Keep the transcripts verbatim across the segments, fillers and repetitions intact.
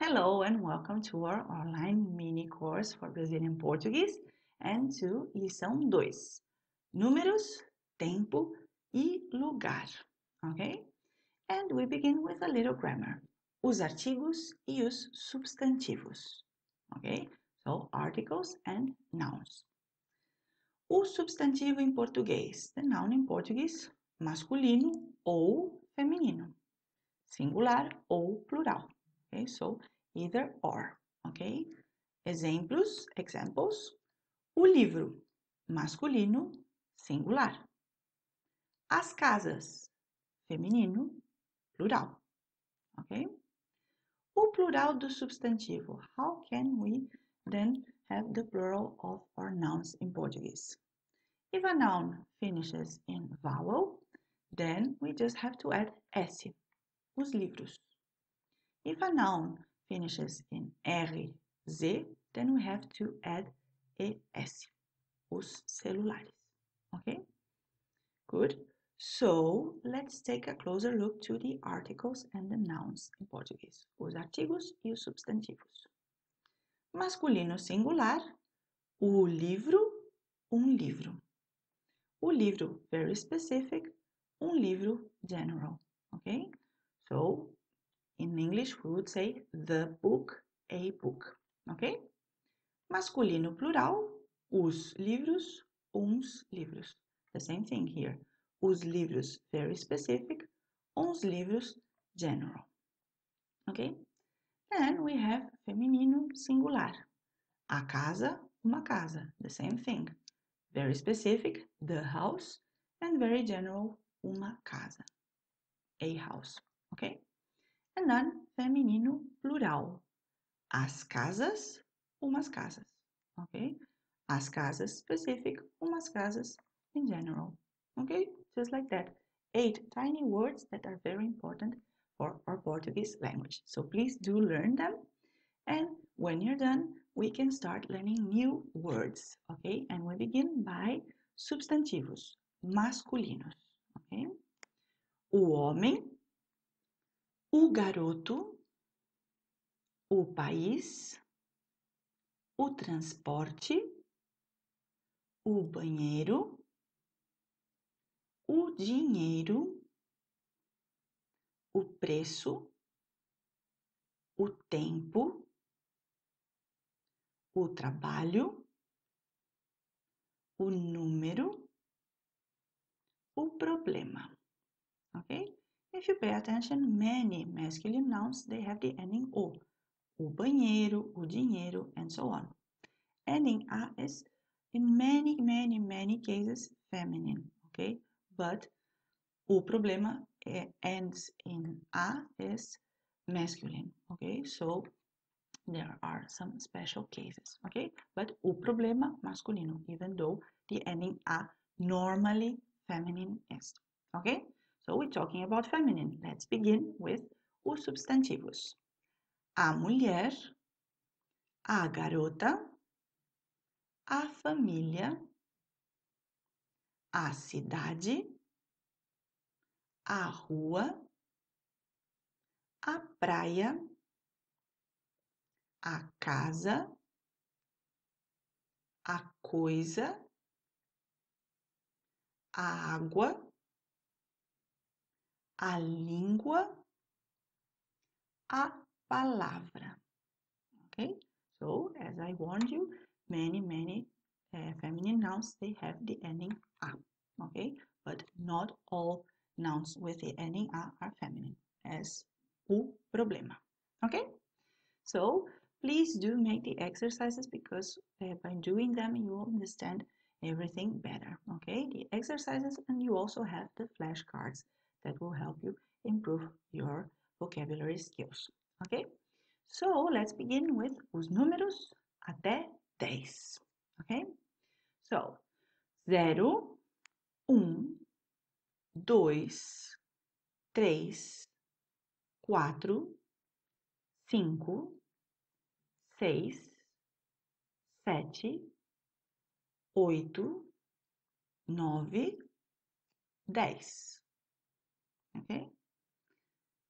Hello and welcome to our online mini course for Brazilian Portuguese and to Lição two, Números, Tempo e Lugar, okay? And we begin with a little grammar, os artigos e os substantivos, okay? So, articles and nouns. O substantivo em português, the noun em português, masculino ou feminino, singular ou plural. Okay, so either or, okay? Exemplos, examples, o livro, masculino, singular. As casas, feminino, plural, okay? O plural do substantivo, how can we then have the plural of our nouns in Portuguese? If a noun finishes in vowel, then we just have to add S, os livros. If a noun finishes in R, Z, then we have to add E S, os celulares, okay? Good. So, let's take a closer look to the articles and the nouns in Portuguese, os artigos e os substantivos. Masculino singular, o livro, um livro. O livro, very specific, um livro, general, okay? So, in English, we would say the book, a book, okay? Masculino plural, os livros, uns livros. The same thing here. Os livros, very specific, uns livros, general, okay? Then we have feminino singular. A casa, uma casa. The same thing. Very specific, the house, and very general, uma casa. A house, okay? And then, feminino plural. As casas, umas casas, okay? As casas specific, umas casas in general, okay? Just like that. Eight tiny words that are very important for our Portuguese language. So please do learn them. And when you're done, we can start learning new words, okay? And we begin by substantivos, masculinos, okay? O homem, o garoto, o país, o transporte, o banheiro, o dinheiro, o preço, o tempo, o trabalho, o número, o problema, ok? If you pay attention, many masculine nouns, they have the ending O. O banheiro, o dinheiro, and so on. Ending A is, in many, many, many cases, feminine, okay? But o problema ends in A is masculine, okay? So, there are some special cases, okay? But o problema, masculino, even though the ending A normally feminine is, okay? So, we're talking about feminine. Let's begin with os substantivos. A mulher, a garota, a família, a cidade, a rua, a praia, a casa, a coisa, a água, a língua, a palavra, okay? So, as I warned you, many, many uh, feminine nouns, they have the ending A, okay? But not all nouns with the ending A are feminine, as o problema, okay? So, please do make the exercises because uh, by doing them, you will understand everything better, okay? The exercises, and you also have the flashcards that will help you improve your vocabulary skills, okay? So, let's begin with os números até ten, okay? So, zero, um, dois, três, quatro, cinco, seis, sete, oito, nove, dez. Okay?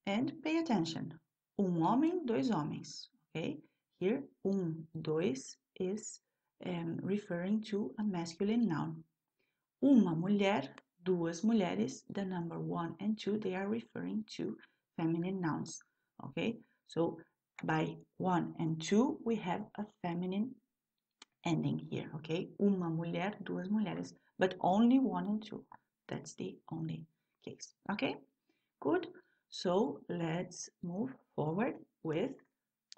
And pay attention. um homem, dois homens, ok? Here, um, dois is um, referring to a masculine noun. Uma mulher, duas mulheres, the number one and two, they are referring to feminine nouns, okay? So, by one and two, we have a feminine ending here, okay? Uma mulher, duas mulheres, but only one and two. That's the only case, okay? Good. So, let's move forward with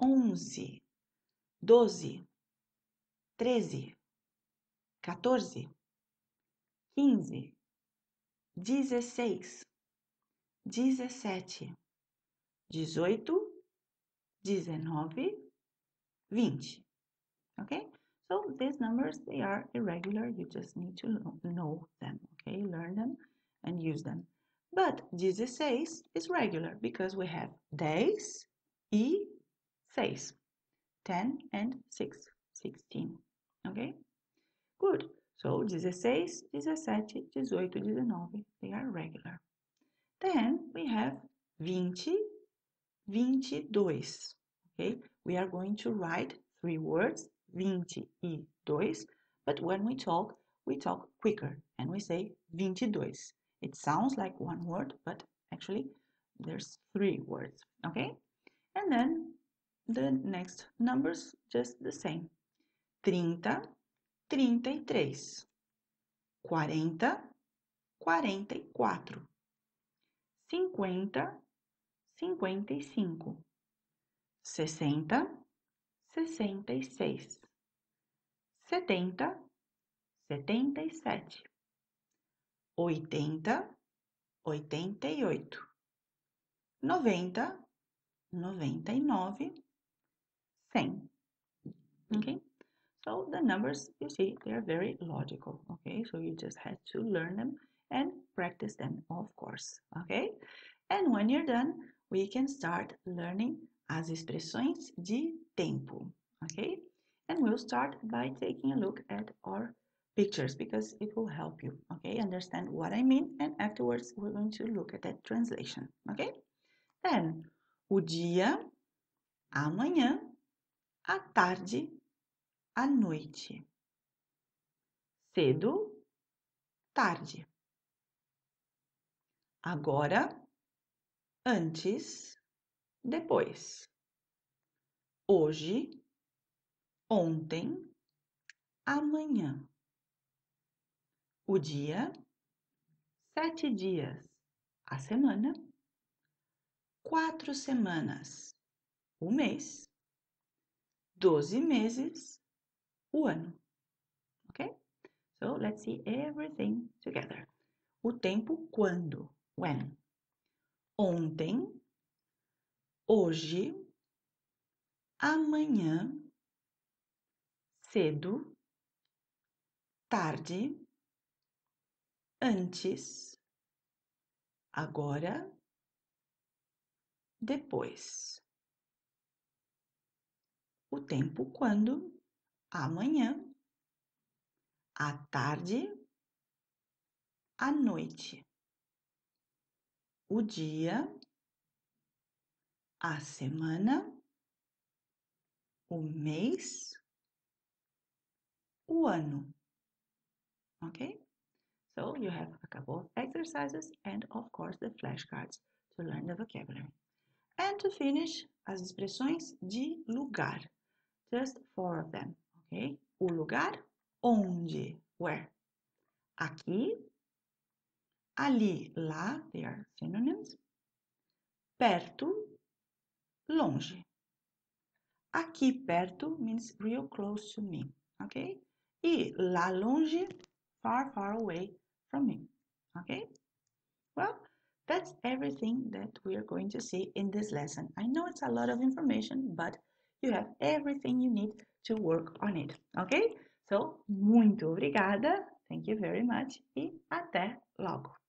onze, doze, treze, quatorze, quinze, dezesseis, dezessete, dezoito, dezenove, vinte. Okay? So, these numbers, they are irregular. You just need to know them, okay? Learn them and use them. But dezesseis is regular because we have dez e seis, ten and six, sixteen, okay? Good. So, dezesseis, dezessete, dezoito, dezenove, they are regular. Then we have vinte, vinte e dois, okay? We are going to write three words, vinte e dois, but when we talk, we talk quicker and we say vinte e dois. It sounds like one word, but actually there's three words, okay? And then the next numbers, just the same. trinta, trinta e três. quarenta, quarenta e quatro. cinquenta, cinquenta e cinco. sessenta, sessenta e seis. setenta, setenta e sete. oitenta, oitenta e oito, noventa, noventa e nove, cem, okay? So, the numbers, you see, they are very logical, okay? So, you just have to learn them and practice them, of course, okay? And when you're done, we can start learning as expressões de tempo, okay? And we'll start by taking a look at our pictures, because it will help you, okay, understand what I mean, and afterwards we're going to look at that translation, okay? Then, o dia, a manhã, a tarde, a noite. Cedo, tarde. Agora, antes, depois. Hoje, ontem, amanhã. O dia, sete dias, a semana, quatro semanas, o mês, doze meses, o ano. Okay? So, let's see everything together. O tempo quando, when. Ontem, hoje, amanhã, cedo, tarde, antes, agora, depois. O tempo quando, amanhã, à tarde, à noite. O dia, a semana, o mês, o ano. Ok? So, you have a couple of exercises and, of course, the flashcards to learn the vocabulary. And to finish, as expressões de lugar. Just four of them, okay? O lugar, onde, where. Aqui, ali, lá, they are synonyms. Perto, longe. Aqui perto means real close to me, okay? E lá longe, far, far away from me, okay? Well, that's everything that we are going to see in this lesson. I know it's a lot of information, but you have everything you need to work on it, okay? So, muito obrigada, thank you very much, e até logo!